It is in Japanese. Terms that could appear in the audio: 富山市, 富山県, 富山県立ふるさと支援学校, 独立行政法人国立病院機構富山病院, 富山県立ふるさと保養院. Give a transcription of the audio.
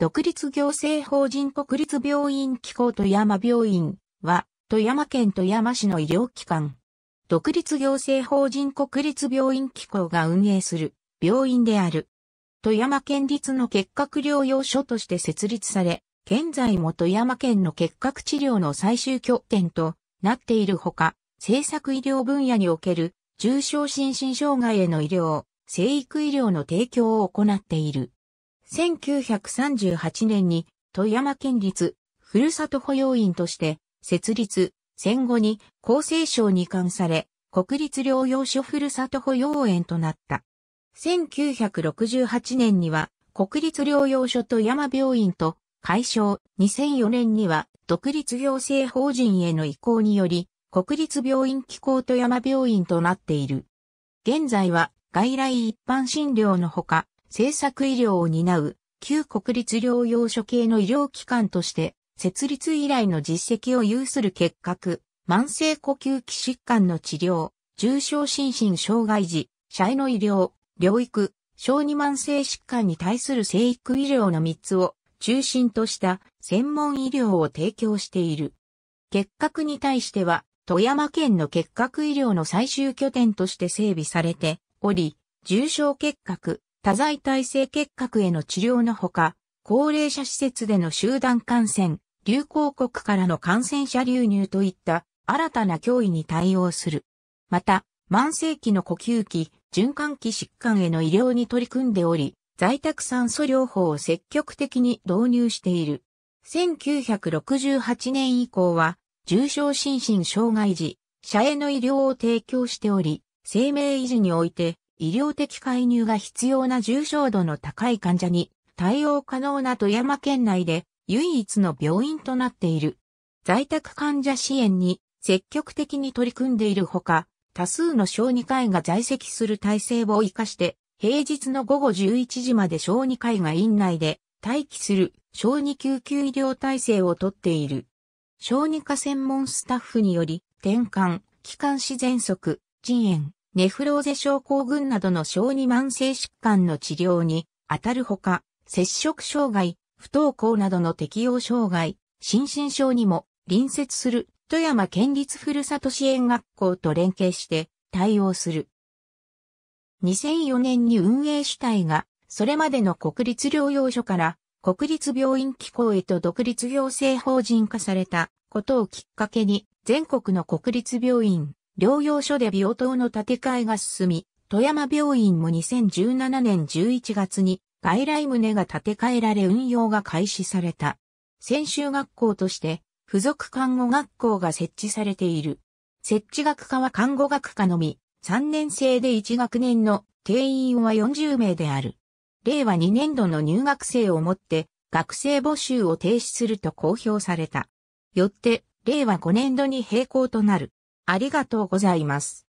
独立行政法人国立病院機構富山病院は、富山県富山市の医療機関。独立行政法人国立病院機構が運営する病院である。富山県立の結核療養所として設立され、現在も富山県の結核治療の最終拠点となっているほか、政策医療分野における重症心身障害への医療、生育医療の提供を行っている。1938年に富山県立ふるさと保養院として設立、戦後に厚生省に移管され、国立療養所ふるさと保養園となった。1968年には国立療養所富山病院と改称、2004年には独立行政法人への移行により、国立病院機構富山病院となっている。現在は外来一般診療のほか、政策医療を担う旧国立療養所系の医療機関として設立以来の実績を有する結核、慢性呼吸器疾患の治療、重症心身障害児、者への医療、療育、小児慢性疾患に対する生育医療の3つを中心とした専門医療を提供している。結核に対しては富山県の結核医療の最終拠点として整備されており、重症結核、多剤耐性結核への治療のほか、高齢者施設での集団感染、流行国からの感染者流入といった新たな脅威に対応する。また、慢性期の呼吸器、循環器疾患への医療に取り組んでおり、在宅酸素療法を積極的に導入している。1968年以降は、重症心身障害児、者への医療を提供しており、生命維持において、医療的介入が必要な重症度の高い患者に対応可能な富山県内で唯一の病院となっている。在宅患者支援に積極的に取り組んでいるほか、多数の小児科医が在籍する体制を活かして、平日の午後11時まで小児科医が院内で待機する小児救急医療体制をとっている。小児科専門スタッフにより、てんかん、気管支喘息、腎炎、ネフローゼ症候群などの小児慢性疾患の治療に当たるほか、摂食障害、不登校などの適応障害、心身症にも隣接する富山県立ふるさと支援学校と連携して対応する。2004年に運営主体がそれまでの国立療養所から国立病院機構へと独立行政法人化されたことをきっかけに全国の国立病院、療養所で病棟の建て替えが進み、富山病院も2017年11月に外来棟が建て替えられ運用が開始された。専修学校として附属看護学校が設置されている。設置学科は看護学科のみ、3年生で1学年の定員は40名である。令和2年度の入学生をもって学生募集を停止すると公表された。よって令和5年度に閉校となる。ありがとうございます。